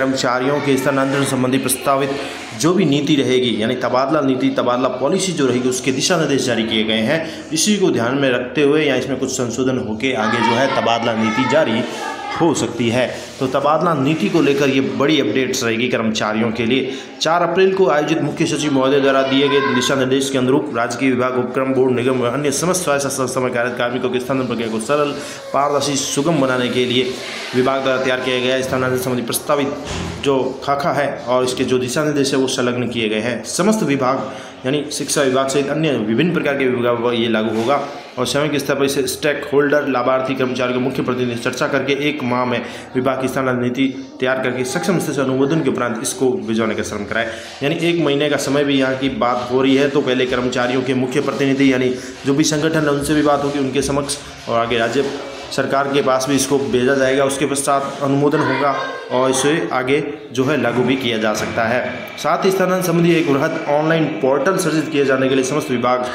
कर्मचारियों के स्थानांतरण संबंधी प्रस्तावित जो भी नीति रहेगी यानी तबादला नीति, तबादला पॉलिसी जो रहेगी, उसके दिशा निर्देश जारी किए गए हैं। इसी को ध्यान में रखते हुए या इसमें कुछ संशोधन होकर आगे जो है तबादला नीति जारी हो सकती है। तो तबादला नीति को लेकर ये बड़ी अपडेट्स रहेगी कर्मचारियों के लिए। 4 अप्रैल को आयोजित मुख्य सचिव महोदय द्वारा दिए गए दिशा निर्देश के अनुरूप राजकीय विभाग, उपक्रम, बोर्ड, निगम व अन्य समस्त स्वास्थ्य संस्था में कार्यरत कार्मिकों के स्थानांतरण प्रक्रिया को सरल, पारदर्शी, सुगम बनाने के लिए विभाग द्वारा तैयार किया गया स्थानांतरण संबंधी प्रस्तावित जो खाका है और इसके जो दिशा निर्देश है वो संलग्न किए गए हैं। समस्त विभाग यानी शिक्षा विभाग सहित अन्य विभिन्न प्रकार के विभाग पर ये लागू होगा और स्वयं के स्तर पर इसे स्टेक होल्डर, लाभार्थी, कर्मचारी के मुख्य प्रतिनिधि चर्चा करके 1 माह में विभाग की स्थानांतरण नीति तैयार करके सक्षम स्तर से अनुमोदन के उपरांत इसको भिजवाने का श्रम कराए। यानी 1 महीने का समय भी यहाँ की बात हो रही है। तो पहले कर्मचारियों के मुख्य प्रतिनिधि यानी जो भी संगठन है उनसे भी बात होगी, उनके समक्ष, और आगे राज्य सरकार के पास भी इसको भेजा जाएगा। उसके पश्चात अनुमोदन होगा और इसे आगे जो है लागू भी किया जा सकता है। साथ ही स्थानांतरण संबंधी एक वृहद ऑनलाइन पोर्टल सृजित किए जाने के लिए समस्त विभाग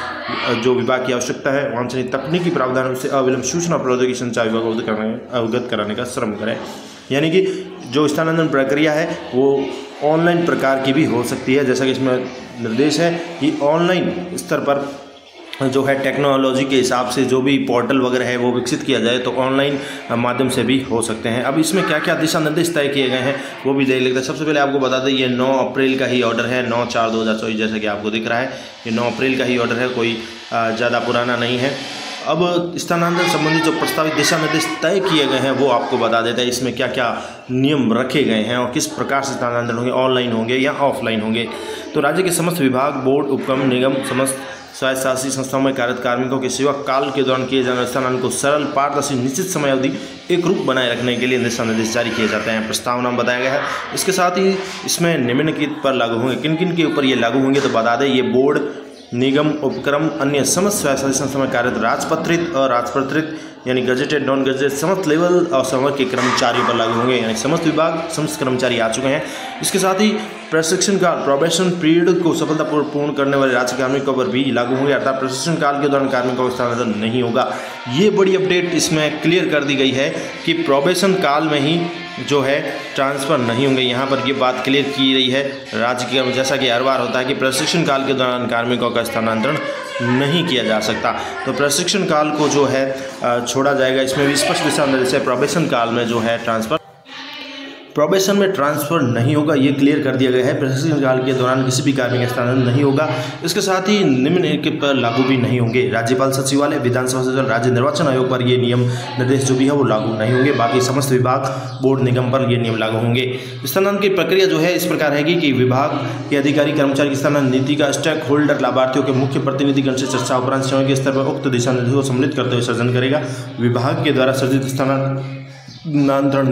जो विभाग की आवश्यकता है वांछनीय तकनीकी प्रावधानों से अविलंब सूचना प्रौद्योगिकी संचार विभाग को अवगत कराने का श्रम करें। यानी कि जो स्थानांतरण प्रक्रिया है वो ऑनलाइन प्रकार की भी हो सकती है, जैसा कि इसमें निर्देश है कि ऑनलाइन स्तर पर जो है टेक्नोलॉजी के हिसाब से जो भी पोर्टल वगैरह है वो विकसित किया जाए तो ऑनलाइन माध्यम से भी हो सकते हैं। अब इसमें क्या क्या दिशा निर्देश तय किए गए हैं वो भी देख लेते हैं। सबसे पहले आपको बता दें ये 9 अप्रैल का ही ऑर्डर है, 9/4/2024, जैसा कि आपको दिख रहा है ये 9 अप्रैल का ही ऑर्डर है, कोई ज़्यादा पुराना नहीं है। अब स्थानांतरण संबंधी जो प्रस्तावित दिशा निर्देश तय किए गए हैं वो आपको बता देता है इसमें क्या क्या नियम रखे गए हैं और किस प्रकार से स्थानांतरण होंगे, ऑनलाइन होंगे या ऑफलाइन होंगे। तो राज्य के समस्त विभाग, बोर्ड, उपक्रम, निगम, समस्त स्वायत्तशासी संस्थाओं में कार्यरत कार्मिकों के सेवा काल के दौरान किए जाने वाले स्थानांतरण को सरल, पारदर्शी, निश्चित समय अवधि, एक रूप बनाए रखने के लिए दिशा निर्देश जारी किए जाते हैं, प्रस्तावना बताया गया है। इसके साथ ही इसमें निम्नलिखित पर लागू होंगे, किन किन के ऊपर ये लागू होंगे तो बता दें ये बोर्ड, निगम, उपक्रम, अन्य समस्त स्वायत्तशासी संस्था में कार्यरत राजपत्रित, अराजपत्रित यानी गजेटेड, नॉन गजेटेड, समस्त लेवल और समस्त के कर्मचारियों पर लागू होंगे। यानी समस्त विभाग, समस्त कर्मचारी आ चुके हैं। इसके साथ ही प्रशिक्षण काल, प्रोबेशन पीरियड को सफलतापूर्वक पूर्ण करने वाले राज्य कार्मिकों पर भी लागू होंगे, अर्थात प्रशिक्षण काल के दौरान कार्मिकों का स्थानांतरण नहीं होगा। ये बड़ी अपडेट इसमें क्लियर कर दी गई है कि प्रोबेशन काल में ही जो है ट्रांसफ़र नहीं होंगे। यहाँ पर ये बात क्लियर की गई है राज्य के, जैसा कि हर बार होता है कि प्रशिक्षण काल के दौरान कार्मिकों का स्थानांतरण नहीं किया जा सकता, तो प्रशिक्षण काल को जो है छोड़ा जाएगा। इसमें भी स्पष्ट दिशा निर्देश है प्रोबेशन काल में जो है ट्रांसफ़र, प्रोबेशन में ट्रांसफ़र नहीं होगा, ये क्लियर कर दिया गया है। प्रशिक्षण काल के दौरान किसी भी कार्मिक स्थानांतरण नहीं होगा। इसके साथ ही निम्नलिखित पर लागू भी नहीं होंगे, राज्यपाल सचिवालय, विधानसभा सचिवालय, राज्य निर्वाचन आयोग पर ये नियम निर्देश जो भी है वो लागू नहीं होंगे। बाकी समस्त विभाग, बोर्ड, निगम पर ये नियम लागू होंगे। स्थानांतरण की प्रक्रिया जो है इस प्रकार रहेगी कि विभाग के अधिकारी कर्मचारी की स्थानांतरण नीति का स्टेक होल्डर, लाभार्थियों के मुख्य प्रतिनिधिगण से चर्चा उपरांत स्वयं के स्तर पर उक्त दिशा निर्देश को सम्मिलित करते हुए सर्जन करेगा। विभाग के द्वारा सर्जित स्थानांतरण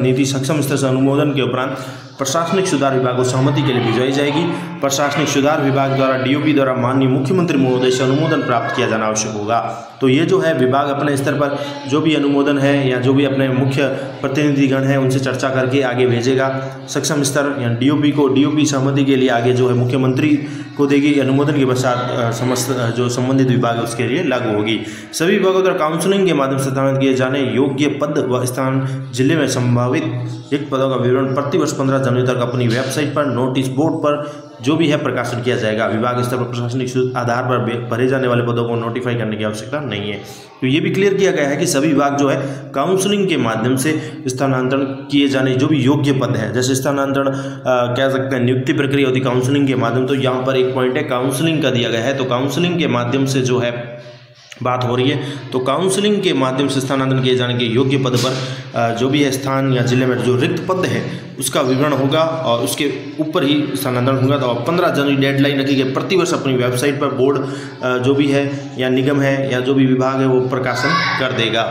नीति सक्षम स्तर से अनुमोदन के उपरांत प्रशासनिक सुधार विभाग को सहमति के लिए भिजवाई जाएगी। प्रशासनिक सुधार विभाग द्वारा डीओपी द्वारा माननीय मुख्यमंत्री महोदय से अनुमोदन प्राप्त किया जाना आवश्यक होगा। तो ये जो है विभाग अपने स्तर पर जो भी अनुमोदन है या जो भी अपने मुख्य प्रतिनिधिगण हैं उनसे चर्चा करके आगे भेजेगा सक्षम स्तर या डीओपी को। डीओपी सहमति के लिए आगे जो है मुख्यमंत्री को देगी, अनुमोदन के पश्चात समस्त जो संबंधित विभाग है उसके लिए लागू होगी। सभी विभागों द्वारा काउंसलिंग के माध्यम से स्थापित किए जाने योग्य पद व स्थान, जिले में संभावित रिक्त पदों का विवरण प्रतिवर्ष 15 जनवरी तक अपनी वेबसाइट पर, नोटिस बोर्ड पर जो भी है प्रकाशन किया जाएगा। विभाग स्तर पर प्रशासनिक आधार पर भरे जाने वाले पदों को नोटिफाई करने की आवश्यकता नहीं है। तो ये भी क्लियर किया गया है कि सभी विभाग जो है काउंसलिंग के माध्यम से स्थानांतरण किए जाने जो भी योग्य पद है, जैसे स्थानांतरण कह सकते हैं नियुक्ति प्रक्रिया होती है काउंसलिंग के माध्यम। तो यहाँ पर एक पॉइंट है काउंसलिंग का दिया गया है, तो काउंसलिंग के माध्यम से जो है बात हो रही है, तो काउंसलिंग के माध्यम से स्थानांतरण किए जाने के योग्य पद पर जो भी है स्थान या जिले में जो रिक्त पद है उसका विवरण होगा और उसके ऊपर ही स्थानांतरण होगा। तो 15 जनवरी डेडलाइन रखी गई, प्रतिवर्ष अपनी वेबसाइट पर बोर्ड जो भी है या निगम है या जो भी विभाग है वो प्रकाशन कर देगा।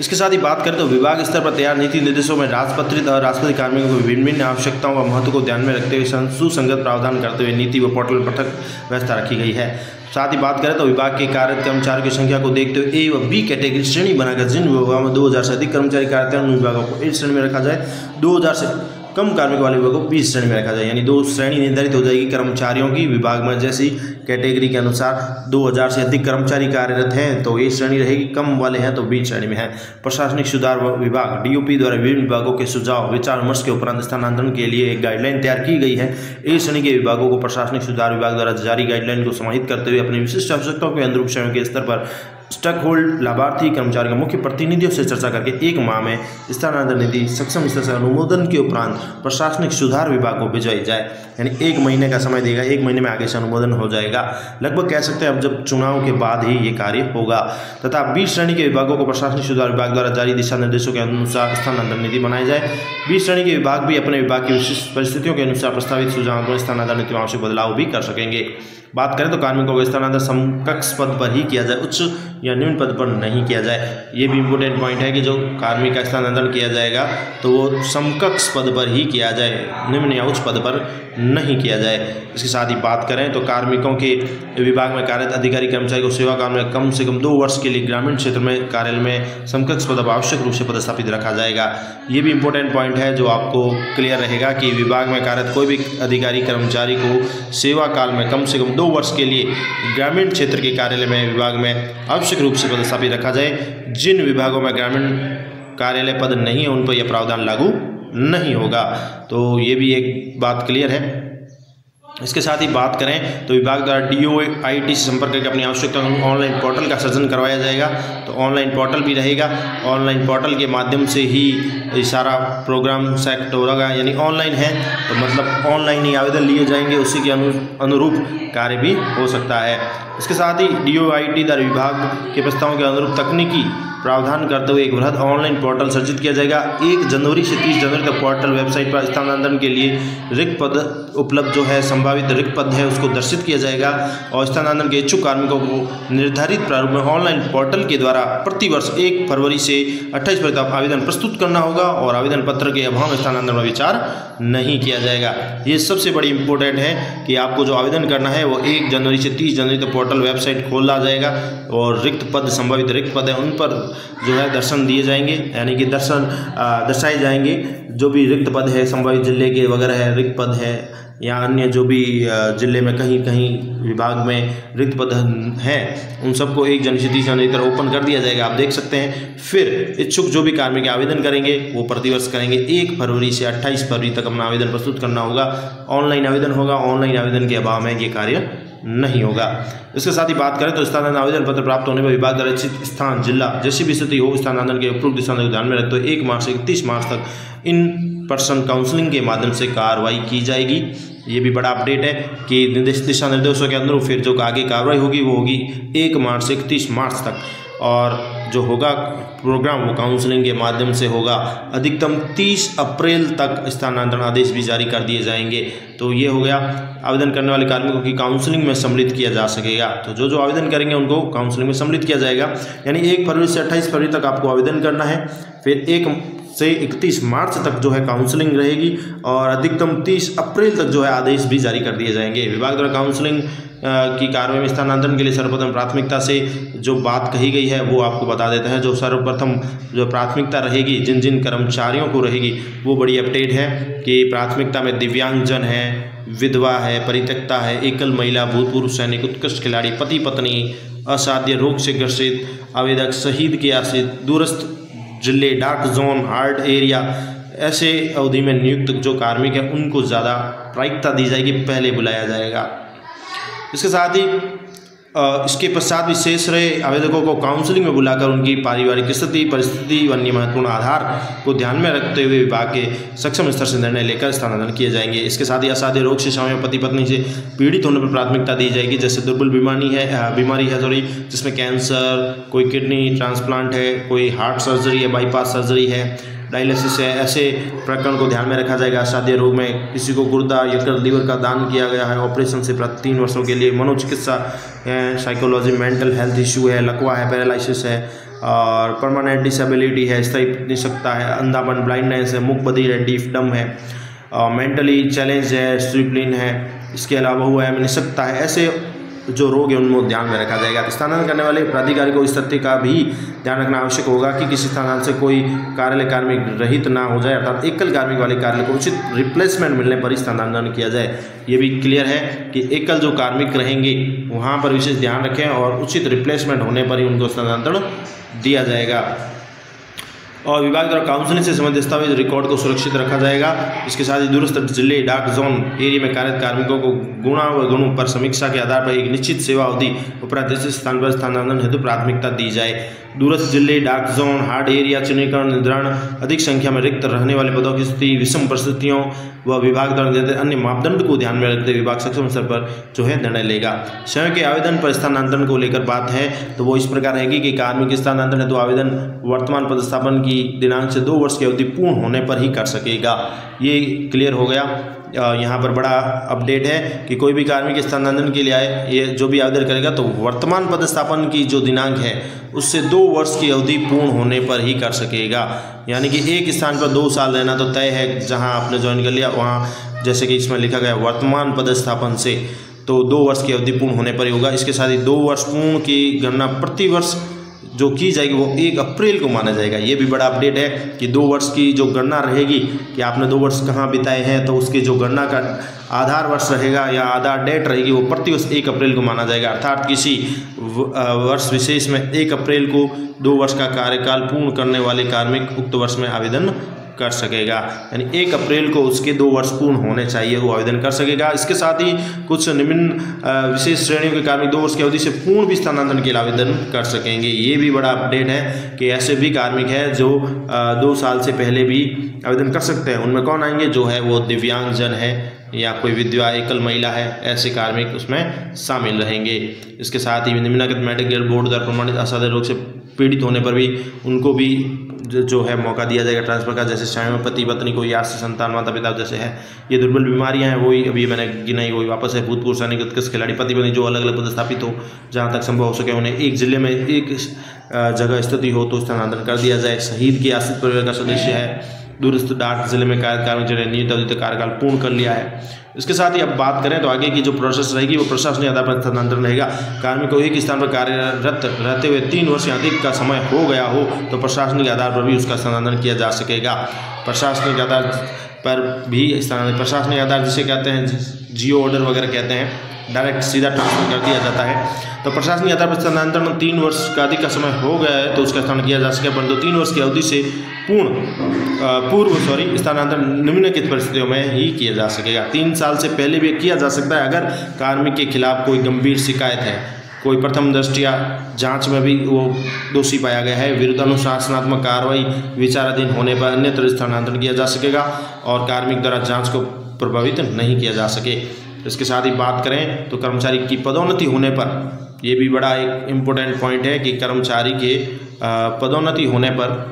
इसके साथ ही बात करें तो विभाग स्तर पर तैयार नीति निर्देशों में राजपत्रित और राजपत्रित कार्मिकों की विभिन्न आवश्यकताओं व महत्व को ध्यान में रखते हुए सुसंगत प्रावधान करते हुए नीति व पोर्टल पर पृथक व्यवस्था रखी गई है। साथ ही बात करें तो विभाग के कार्यरत कर्मचारियों की संख्या को देखते हुए ए व बी कैटेगरी श्रेणी बनाकर जिन विभागों में 2000 से अधिक कर्मचारी कार्यरत हैं उन विभागों को ए श्रेणी में रखा जाए, 2000 से कम कार्मिक वाले विभागों को 20 श्रेणी में रखा जाए, यानी दो श्रेणी निर्धारित हो जाएगी कर्मचारियों की विभाग में। जैसी कैटेगरी के अनुसार 2000 से अधिक कर्मचारी कार्यरत हैं तो ये श्रेणी रहेगी, कम वाले हैं तो 20 श्रेणी में है। प्रशासनिक सुधार विभाग DOP द्वारा विभिन्न विभागों के सुझाव विचार विमर्श के उपरांत स्थानांतरण के लिए एक गाइडलाइन तैयार की गई है। इस श्रेणी के विभागों को प्रशासनिक सुधार विभाग द्वारा जारी गाइडलाइन को समाहित करते हुए अपनी विशिष्ट आवश्यकताओं के अनुरूप श्रेणियों के स्तर पर स्टॉक होल्ड लाभार्थी कर्मचारी के मुख्य प्रतिनिधियों से चर्चा करके 1 माह में स्थानांतरण नीति सक्षम स्तर से अनुमोदन के उपरांत प्रशासनिक सुधार विभाग को भेजाई जाए, यानी 1 महीने का समय देगा, 1 महीने में आगे से अनुमोदन हो जाएगा, लगभग कह सकते हैं अब जब चुनाव के बाद ही ये कार्य होगा। तथा 20 श्रेणी के विभागों को प्रशासनिक सुधार विभाग द्वारा जारी दिशा निर्देशों के अनुसार स्थानांतरण नीति बनाई जाए। 20 श्रेणी के विभाग भी अपने विभाग की विशिष्ट परिस्थितियों के अनुसार प्रस्तावित सुझावों में स्थानांतरण नीति में आवश्यक बदलाव भी कर सकेंगे। बात करें तो कार्मिकों को स्थानांतरण समकक्ष पद पर ही किया जाए, उच्च या निम्न पद पर नहीं किया जाए। ये भी इम्पोर्टेंट पॉइंट है कि जो कार्मिक का स्थानांतरण किया जाएगा तो वो समकक्ष पद पर ही किया जाए, निम्न या उच्च पद पर नहीं किया जाए। इसके साथ ही बात करें तो कार्मिकों के विभाग में कार्यरत अधिकारी कर्मचारी को सेवा काल में कम से कम 2 वर्ष के लिए ग्रामीण क्षेत्र में कार्यालय में समकक्ष पद पर आवश्यक रूप से पदस्थापित रखा जाएगा। ये भी इम्पोर्टेंट पॉइंट है जो आपको क्लियर रहेगा कि विभाग में कार्यरत कोई भी अधिकारी कर्मचारी को सेवा काल में कम से कम 2 वर्ष के लिए ग्रामीण क्षेत्र के कार्यालय में विभाग में आवश्यक रूप से पदस्थापित रखा जाए। जिन विभागों में ग्रामीण कार्यालय पद नहीं है उन पर यह प्रावधान लागू नहीं होगा, तो ये भी एक बात क्लियर है। इसके साथ ही बात करें तो विभाग द्वारा DOIT से संपर्क करके अपनी आवश्यकता ऑनलाइन पोर्टल का सृजन करवाया जाएगा, तो ऑनलाइन पोर्टल भी रहेगा। ऑनलाइन पोर्टल के माध्यम से ही सारा प्रोग्राम सेट होगा, यानी ऑनलाइन है तो मतलब ऑनलाइन ही आवेदन लिए जाएंगे, उसी के अनुरूप कार्य भी हो सकता है। इसके साथ ही DOIT द्वारा विभाग के प्रस्तावों के अनुरूप तकनीकी प्रावधान करते हुए एक वृहद ऑनलाइन पोर्टल सृजित किया जाएगा। 1 जनवरी से 30 जनवरी तक पोर्टल वेबसाइट पर स्थानांतरण के लिए रिक्त पद उपलब्ध जो है संभावित रिक्त पद है उसको दर्शित किया जाएगा और स्थानांतरण के इच्छुक कार्मिकों को निर्धारित प्रारूप में ऑनलाइन पोर्टल के द्वारा प्रतिवर्ष 1 फरवरी से 28 फरवरी तक आवेदन प्रस्तुत करना होगा और आवेदन पत्र के अभाव में स्थानांतरण पर विचार नहीं किया जाएगा। ये सबसे बड़ी इंपॉर्टेंट है कि आपको जो आवेदन करना है वो 1 जनवरी से 30 जनवरी तक पोर्टल वेबसाइट खोला जाएगा और रिक्त पद संभावित रिक्त पद है उन पर जो है दर्शन दिए जाएंगे, यानी कि दर्शाए जाएंगे। जो भी रिक्त पद है संभावित जिले के वगैरह है रिक्त पद है या अन्य जो भी जिले में कहीं कहीं विभाग में रिक्त पद हैं उन सबको 1 जनवरी से 30 जनवरी तक ओपन कर दिया जाएगा। आप देख सकते हैं फिर इच्छुक जो भी कार्मिक आवेदन करेंगे वो प्रतिवर्ष करेंगे। 1 फरवरी से 28 फरवरी तक अपना आवेदन प्रस्तुत करना होगा, ऑनलाइन आवेदन होगा, ऑनलाइन आवेदन के अभाव में ये कार्य नहीं होगा। इसके साथ ही बात करें तो स्थानांतरण आवेदन पत्र प्राप्त होने पर विभाग द्वारा इच्छित स्थान जिला जैसी भी स्थिति हो स्थानांतरण के उपयुक्त दिशा निर्देश ध्यान में रखते हुए 1 मार्च से 31 मार्च तक इन पर्सन काउंसलिंग के माध्यम से कार्रवाई की जाएगी। ये भी बड़ा अपडेट है कि दिशा निर्देशों के अंदर फिर जो आगे कार्रवाई होगी वो होगी 1 मार्च से 31 मार्च तक और जो होगा प्रोग्राम वो काउंसलिंग के माध्यम से होगा। अधिकतम 30 अप्रैल तक स्थानांतरण आदेश भी जारी कर दिए जाएंगे। तो ये हो गया आवेदन करने वाले कार्मिकों की काउंसलिंग में सम्मिलित किया जा सकेगा, तो जो जो आवेदन करेंगे उनको काउंसलिंग में सम्मिलित किया जाएगा। यानी 1 फरवरी से 28 फरवरी तक आपको आवेदन करना है, फिर 1 से 31 मार्च तक जो है काउंसलिंग रहेगी और अधिकतम 30 अप्रैल तक जो है आदेश भी जारी कर दिए जाएंगे। विभाग द्वारा काउंसलिंग की कार्रवाई में स्थानांतरण के लिए सर्वप्रथम प्राथमिकता से जो बात कही गई है वो आपको बता देते हैं। जो सर्वप्रथम जो प्राथमिकता रहेगी जिन जिन कर्मचारियों को रहेगी वो बड़ी अपडेट है कि प्राथमिकता में दिव्यांगजन है, विधवा है, परित्यक्ता है, एकल महिला, भूतपूर्व सैनिक, उत्कृष्ट खिलाड़ी, पति पत्नी, असाध्य रोग से ग्रसित आवेदक, शहीद के आश्रित, दूरस्थ जिले, डार्क जोन, हार्ड एरिया, ऐसे अवधि में नियुक्त जो कार्मिक हैं उनको ज़्यादा प्राथमिकता दी जाएगी, पहले बुलाया जाएगा। इसके साथ ही इसके पश्चात भी शेष रहे आवेदकों को काउंसलिंग में बुलाकर उनकी पारिवारिक स्थिति, परिस्थिति व अन्य महत्वपूर्ण आधार को ध्यान में रखते हुए विभाग के सक्षम स्तर से निर्णय लेकर स्थानांतरण किए जाएंगे। इसके साथ ही असाध्य रोग से शामिल पति पत्नी से पीड़ित होने पर प्राथमिकता दी जाएगी। जैसे दुर्बल बीमारी है जिसमें कैंसर, कोई किडनी ट्रांसप्लांट है, कोई हार्ट सर्जरी है, बाईपास सर्जरी है, डायलिसिस है, ऐसे प्रकरण को ध्यान में रखा जाएगा। असाध्य रोग में किसी को गुर्दा, यकृत, लीवर का दान किया गया है ऑपरेशन से प्राप्त 3 वर्षों के लिए, मनोचिकित्सा है, साइकोलॉजी मेंटल हेल्थ इश्यू है, लकवा है, पैरालिसिस है और परमानेंट डिसेबिलिटी है, स्थायी निशक्तता है, अंधापन ब्लाइंडनेस है, मूक बधिर है, डीफ डम है, मेंटली चैलेंज है, स्ट्रिपलिन है, इसके अलावा हुआ है निशक्तता है, ऐसे जो रोग है उनमें ध्यान में रखा जाएगा। तो स्थानांतरण करने वाले प्राधिकारी को इस तथ्य का भी ध्यान रखना आवश्यक होगा कि किसी स्थानांतरण से कोई कार्यालय कार्मिक रहित ना हो जाए, अर्थात एकल कार्मिक वाले कार्यालय को उचित रिप्लेसमेंट मिलने पर ही स्थानांतरण किया जाए। ये भी क्लियर है कि एकल जो कार्मिक रहेंगे वहाँ पर विशेष ध्यान रखें और उचित रिप्लेसमेंट होने पर ही उनको स्थानांतरण दिया जाएगा। और विभाग द्वारा काउंसलिंग से संबंधित दस्तावेज रिकॉर्ड को सुरक्षित रखा जाएगा। इसके साथ ही दूरस्थ जिले डाक जोन एरिया में कार्यरत कार्मिकों को गुणा व गुणों पर समीक्षा के आधार पर एक निश्चित सेवा अवधि उपराधित स्थान पर स्थानांतरण हेतु प्राथमिकता दी जाए। दूरस्थ जिले डाक जोन हार्ड एरिया चिन्हीकरण निर्धारण अधिक संख्या में रिक्त रहने वाले पदों की स्थिति विषम परिस्थितियों व विभाग द्वारा निर्धारित अन्य मापदंड को ध्यान में रखते विभाग सक्षम स्तर पर जो है निर्णय लेगा। स्वयं के आवेदन पर स्थानांतरण को लेकर बात है तो वो इस प्रकार रहेगी कि कार्मिक स्थानांतरण हेतु आवेदन वर्तमान पदस्थापन की दिनांक से 2 वर्ष की अवधि पूर्ण होने पर ही कर सकेगा। ये क्लियर हो गया। यहाँ पर बड़ा अपडेट है कि कोई भी कार्मिक स्थानांतरण के लिए आए ये जो भी आवेदन करेगा तो वर्तमान पदस्थापन की जो दिनांक है उससे 2 वर्ष की अवधि पूर्ण होने पर ही कर सकेगा। यानी कि एक स्थान पर 2 साल रहना तो तय है, जहाँ आपने ज्वाइन कर लिया वहाँ, जैसे कि इसमें लिखा गया वर्तमान पदस्थापन से, तो 2 वर्ष की अवधि पूर्ण होने पर ही होगा। इसके साथ ही 2 वर्ष पूर्ण की गणना प्रतिवर्ष जो की जाएगी वो 1 अप्रैल को माना जाएगा। ये भी बड़ा अपडेट है कि 2 वर्ष की जो गणना रहेगी कि आपने 2 वर्ष कहाँ बिताए हैं, तो उसकी जो गणना का आधार वर्ष रहेगा या आधार डेट रहेगी वो प्रतिवर्ष 1 अप्रैल को माना जाएगा। अर्थात किसी वर्ष विशेष में 1 अप्रैल को 2 वर्ष का कार्यकाल पूर्ण करने वाले कार्मिक उक्त वर्ष में आवेदन कर सकेगा। यानी 1 अप्रैल को उसके 2 वर्ष पूर्ण होने चाहिए, वो आवेदन कर सकेगा। इसके साथ ही कुछ निम्न विशेष श्रेणियों के कार्मिक 2 वर्ष की अवधि से पूर्ण भी स्थानांतरण के लिए आवेदन कर सकेंगे। ये भी बड़ा अपडेट है कि ऐसे भी कार्मिक है जो 2 साल से पहले भी आवेदन कर सकते हैं। उनमें कौन आएंगे, जो है वो दिव्यांगजन है या कोई विधवा एकल महिला है, ऐसे कार्मिक उसमें शामिल रहेंगे। इसके साथ ही निम्नलिखित मेडिकल बोर्ड द्वारा प्रमाणित असाधारण रोग से पीड़ित होने पर भी उनको भी जो है मौका दिया जाएगा ट्रांसफर का। जैसे स्वयं पति पत्नी कोई या संतान माता पिता जैसे है, ये दुर्बल बीमारियां हैं वही अभी मैंने गिनाई, वही वापस है भूतपूर्व सैनिक उत्कृष्ट खिलाड़ी पति पत्नी जो अलग अलग पदस्थापित हो, जहां तक संभव हो सके उन्हें एक जिले में एक जगह स्थिति हो तो स्थानांतरण कर दिया जाए। शहीद के आश्रित परिवार का सदस्य है दूरस्थ डाक जिले में कार्यकाल में नियुक्त अवधि तक कार्यकाल पूर्ण कर लिया है। इसके साथ ही अब बात करें तो आगे की जो प्रोसेस रहेगी वो प्रशासनिक आधार पर स्थानांतरण रहेगा। कार्मिक को एक स्थान पर कार्यरत रहते हुए 3 वर्ष या अधिक का समय हो गया हो तो प्रशासनिक आधार पर भी उसका स्थानांतरण किया जा सकेगा। प्रशासनिक आधार पर भी स्थानांतरण, प्रशासनिक आधार जिसे कहते हैं जियो ऑर्डर वगैरह कहते हैं, डायरेक्ट सीधा ट्रांसफर कर दिया जाता है। तो प्रशासनिक आधार पर स्थानांतरण 3 वर्ष का अधिक का समय हो गया है तो उसका स्थानांतरण किया जा सके, परंतु 3 वर्ष की अवधि से पूर्व स्थानांतरण निम्नलिखित परिस्थितियों में ही किया जा सकेगा। 3 साल से पहले भी किया जा सकता है अगर कार्मिक के खिलाफ कोई गंभीर शिकायत है, कोई प्रथम दृष्टया जांच में भी वो दोषी पाया गया है, विरुद्धानुशासनात्मक कार्रवाई विचाराधीन होने पर अन्यत्र स्थानांतरण किया जा सकेगा और कार्मिक द्वारा जाँच को प्रभावित नहीं किया जा सके। इसके साथ ही बात करें तो कर्मचारी की पदोन्नति होने पर, ये भी बड़ा एक इम्पोर्टेंट पॉइंट है कि कर्मचारी के पदोन्नति होने पर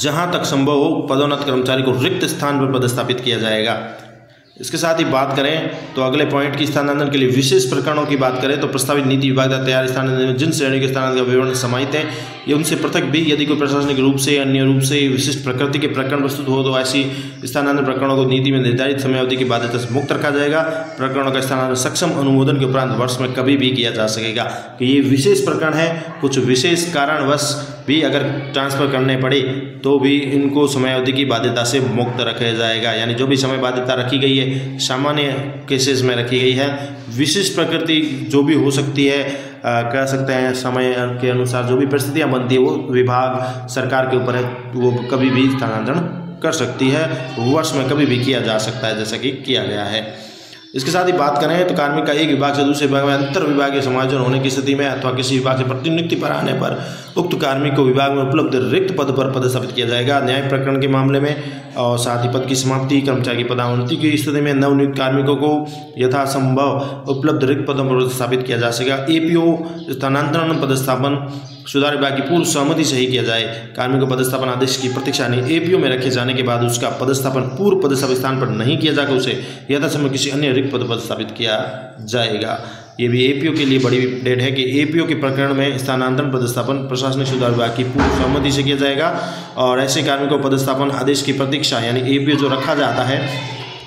जहां तक संभव हो पदोन्नत कर्मचारी को रिक्त स्थान पर पदस्थापित किया जाएगा। इसके साथ ही बात करें तो अगले पॉइंट की स्थानांतरण के लिए विशेष प्रकरणों की बात करें तो प्रस्तावित नीति विभाग द्वारा तैयार स्थानांतरण में जिन श्रेणी के स्थानांतरण का विवरण समाहित है ये उनसे पृथक भी यदि कोई प्रशासनिक रूप से अन्य रूप से विशिष्ट प्रकृति के प्रकरण प्रस्तुत हो तो ऐसी स्थानांतरण प्रकरणों को नीति में निर्धारित समयावधि की बाध्यता से मुक्त रखा जाएगा। प्रकरणों का स्थानांतरण सक्षम अनुमोदन के उपरांत वर्ष में कभी भी किया जा सकेगा। तो ये विशेष प्रकरण है, कुछ विशेष कारणवश भी अगर ट्रांसफर करने पड़े तो भी इनको समयावधि की बाध्यता से मुक्त रखा जाएगा। यानी जो भी समय बाध्यता रखी गई है सामान्य केसेस में रखी गई है, विशिष्ट प्रकृति जो भी हो सकती है कह सकते हैं समय के अनुसार जो भी परिस्थितियां बनती है वो विभाग सरकार के ऊपर है, वो कभी भी स्थानांतरण कर सकती है, वर्ष में कभी भी किया जा सकता है जैसा कि किया गया है। इसके साथ ही बात करें तो कार्मिक का एक विभाग से दूसरे विभाग में अंतर विभागीय समायोजन होने की स्थिति में अथवा किसी विभाग से प्रतिनियुक्ति पर आने पर उक्त कार्मिक को विभाग में उपलब्ध रिक्त पद पर पदस्थापित किया जाएगा। न्याय प्रकरण के मामले में और साथ ही पद की समाप्ति, कर्मचारी की पदोन्नति की स्थिति में नवनियुक्त कार्मिकों को यथासंभव उपलब्ध रिक्त पदों पर पदस्थापित किया जा सकेगा। APO स्थानांतरण पदस्थापन सुधार विभाग की पूर्व सहमति से ही किया जाए। कार्मिक को पदस्थापन आदेश की प्रतीक्षा नहीं APO में रखे जाने के बाद उसका पदस्थापन पूर्व पदस्थापित स्थान पर नहीं किया जाकर उसे यथासंभव किसी अन्य रिक्त पद पर स्थापित किया जाएगा। ये भी APO के लिए बड़ी अपडेट है कि APO के प्रकरण में स्थानांतरण पदस्थापन प्रशासनिक सुधार विभाग की पूर्व सहमति से किया जाएगा और ऐसे कार्मिक को पदस्थापन आदेश की प्रतीक्षा यानी APO जो रखा जाता है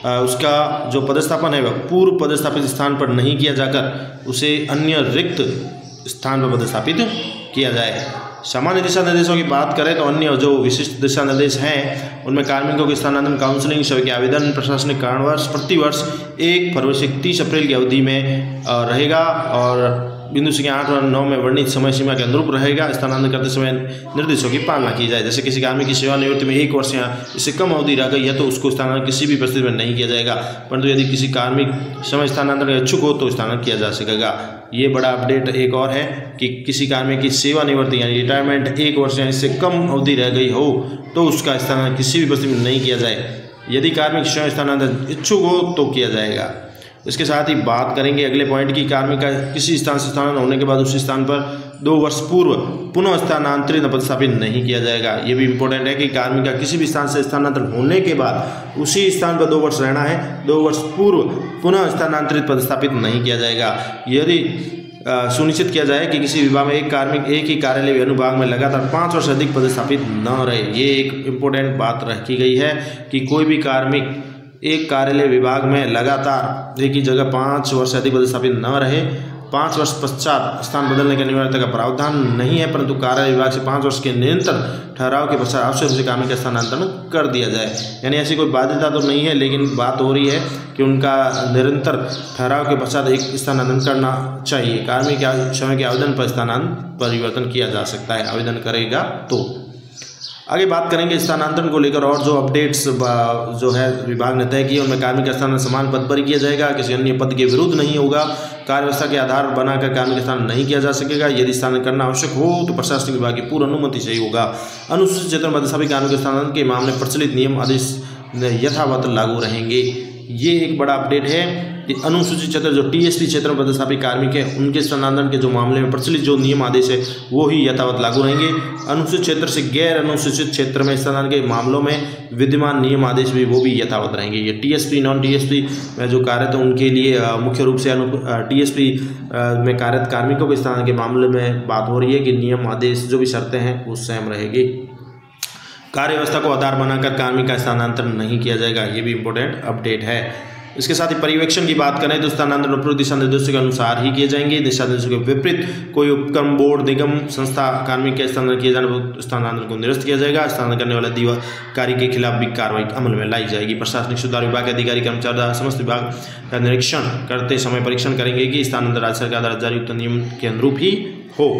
उसका जो पदस्थापन है वह पूर्व पदस्थापित स्थान पर नहीं किया जाकर उसे अन्य रिक्त स्थान पर पदस्थापित किया जाए। सामान्य दिशा निर्देशों की बात करें तो अन्य जो विशिष्ट दिशा निर्देश हैं उनमें कार्मिकों के स्थानांतरण काउंसलिंग सेवा के आवेदन प्रशासनिक कारणवश प्रतिवर्ष 1 फरवरी से 30 अप्रैल की अवधि में रहेगा और बिंदु संख्या 8 और 9 में वर्णित समय सीमा के अनुरूप रहेगा। स्थानांतरण करते समय निर्देशों की पालना की जाए। जैसे किसी कार्मिक की सेवानिवृत्ति में 1 वर्ष या इससे कम अवधि रह गई है तो उसको स्थानांतरण किसी भी परिस्थिति में नहीं किया जाएगा, परंतु यदि किसी कार्मिक समय स्थानांतरण के इच्छुक हो तो स्थानांतरण किया जा सकेगा। ये बड़ा अपडेट एक और है कि किसी कार्मिक की सेवानिवृत्ति यानी रिटायरमेंट 1 वर्ष या इससे कम अवधि रह गई हो तो उसका स्थानांतरण किसी भी परिस्थिति में नहीं किया जाए। यदि कार्मिक स्वयं स्थानांतरण इच्छुक हो तो किया जाएगा। इसके साथ ही बात करेंगे अगले पॉइंट की, कार्मिक का किसी स्थान से स्थानांतरण होने के बाद उस स्थान पर 2 वर्ष पूर्व पुनः स्थानांतरित पदस्थापित नहीं किया जाएगा। ये भी इम्पोर्टेंट है कि कार्मिक का किसी भी स्थान से स्थानांतरण होने के बाद उसी स्थान पर 2 वर्ष रहना है, 2 वर्ष पूर्व पुनः स्थानांतरित पदस्थापित नहीं किया जाएगा। यदि सुनिश्चित किया जाए कि किसी विभाग में एक कार्मिक एक ही कार्यालय अनुभाग में लगातार 5 वर्ष से अधिक पदस्थापित न रहे। ये एक इम्पोर्टेंट बात रखी गई है कि कोई भी कार्मिक एक कार्यालय विभाग में लगातार एक ही जगह 5 वर्ष से अधिक पदस्थापित न रहे। 5 वर्ष पश्चात स्थान बदलने की अनिवार्यता का प्रावधान नहीं है, परंतु कार्यालय विभाग से 5 वर्ष के निरंतर ठहराव के पश्चात आवश्यक से कार्मिक का स्थानांतरण कर दिया जाए। यानी ऐसी कोई बाध्यता तो नहीं है, लेकिन बात हो रही है कि उनका निरंतर ठहराव के पश्चात एक स्थानांतरण करना चाहिए। कार्मिक के स्वयं के आवेदन पर स्थानांतरण परिवर्तन किया जा सकता है, आवेदन करेगा तो। आगे बात करेंगे स्थानांतरण को लेकर और जो अपडेट्स जो है विभाग ने तय किए उनमें कार्मिक स्थानांतरण समान पद पर किया जाएगा, किसी अन्य पद के विरुद्ध नहीं होगा। कार्यव्यवस्था के आधार बनाकर कार्मिक स्थानांतरण नहीं किया जा सकेगा। यदि स्थानांतरण करना आवश्यक हो तो प्रशासनिक विभाग की पूर्ण अनुमति से ही होगा। अनुसूचित क्षेत्र में सभी कार्मिक स्थानांतरण के मामले प्रचलित नियम आदेश यथावत लागू रहेंगे। ये एक बड़ा अपडेट है कि अनुसूचित क्षेत्र जो टीएसपी क्षेत्र में पदस्थापित कार्मिक है उनके स्थानांतरण के जो मामले में प्रचलित जो नियम आदेश है वो ही यथावत लागू रहेंगे। अनुसूचित क्षेत्र से गैर अनुसूचित क्षेत्र में स्थानांतरण के मामलों में विद्यमान नियम आदेश भी वो भी यथावत रहेंगे। ये टीएसपी नॉन टीएसपी में जो कार्यरत है उनके लिए मुख्य रूप से टीएसपी में कार्यरत कार्मिकों के स्थानांतरण के मामले में बात हो रही है कि नियम आदेश जो भी शर्तें हैं वो सेम रहेगी। कार्यव्यवस्था को आधार बनाकर कार्मिक का स्थानांतरण नहीं किया जाएगा। ये भी इम्पोर्टेंट अपडेट है। इसके साथ ही परिवेक्षण की बात करें तो स्थानांतरण पूर्व दिशा निर्देशों के अनुसार ही किए जाएंगे। दिशा निर्देशों के विपरीत कोई उपक्रम बोर्ड निगम संस्था कार्मिक के स्थानांतरण किए जाने पर स्थानांतरण को निरस्त किया जाएगा। स्थानांतरण करने वाले अधिकारी के खिलाफ भी कार्रवाई अमल में लाई जाएगी। प्रशासनिक सुधार विभाग के अधिकारी कर्मचारी समस्त विभाग का निरीक्षण करते समय परीक्षण करेंगे कि स्थानांतरण राज्य सरकार द्वारा जारी उक्त नियम के अनुरूप ही हो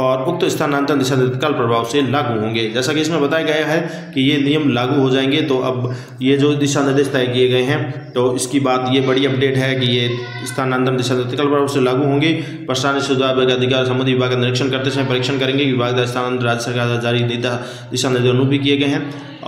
और उक्त स्थानांतरण दिशा तत्काल प्रभाव से लागू होंगे। जैसा कि इसमें बताया गया है कि ये नियम लागू हो जाएंगे। तो अब ये जो दिशा निर्देश तय किए गए हैं तो इसकी बात ये बड़ी अपडेट है कि ये स्थानांतरण दिशा तत्काल प्रभाव से लागू होंगे। प्रशासनिक सुधार अधिकार संबंधी विभाग का निरीक्षण करते समय परीक्षण करेंगे कि विभाग द्वारा स्थानांतरण राज्य सरकार द्वारा जारी दिशा निर्देश अनुरूप भी किए गए हैं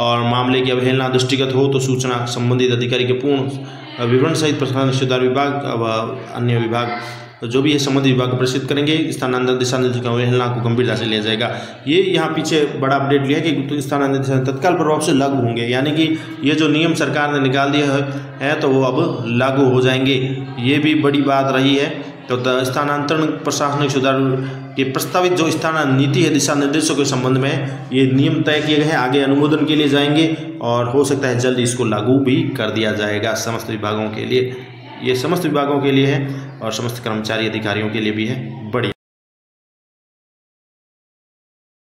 और मामले की अवहेलना दृष्टिगत हो तो सूचना संबंधित अधिकारी के पूर्ण विवरण सहित प्रशासनिक सुधार विभाग अन्य विभाग जो भी है संबंधित विभाग को प्रसिद्ध करेंगे। स्थानांतरण दिशा निर्देशों की अवहेलना को गंभीरता से लिया जाएगा। ये यहाँ पीछे बड़ा अपडेट लिया है कि स्थानांतरण दिशा तत्काल प्रभाव से लागू होंगे, यानी कि ये जो नियम सरकार ने निकाल दिए हैं तो वो अब लागू हो जाएंगे। ये भी बड़ी बात रही है। तो स्थानांतरण प्रशासनिक सुधार के प्रस्तावित जो स्थानांतरण नीति है दिशा निर्देशों के संबंध में ये नियम तय किए गए हैं, आगे अनुमोदन के लिए जाएंगे और हो सकता है जल्द इसको लागू भी कर दिया जाएगा समस्त विभागों के लिए। ये समस्त विभागों के लिए है और समस्त कर्मचारी अधिकारियों के लिए भी है। बढ़िया।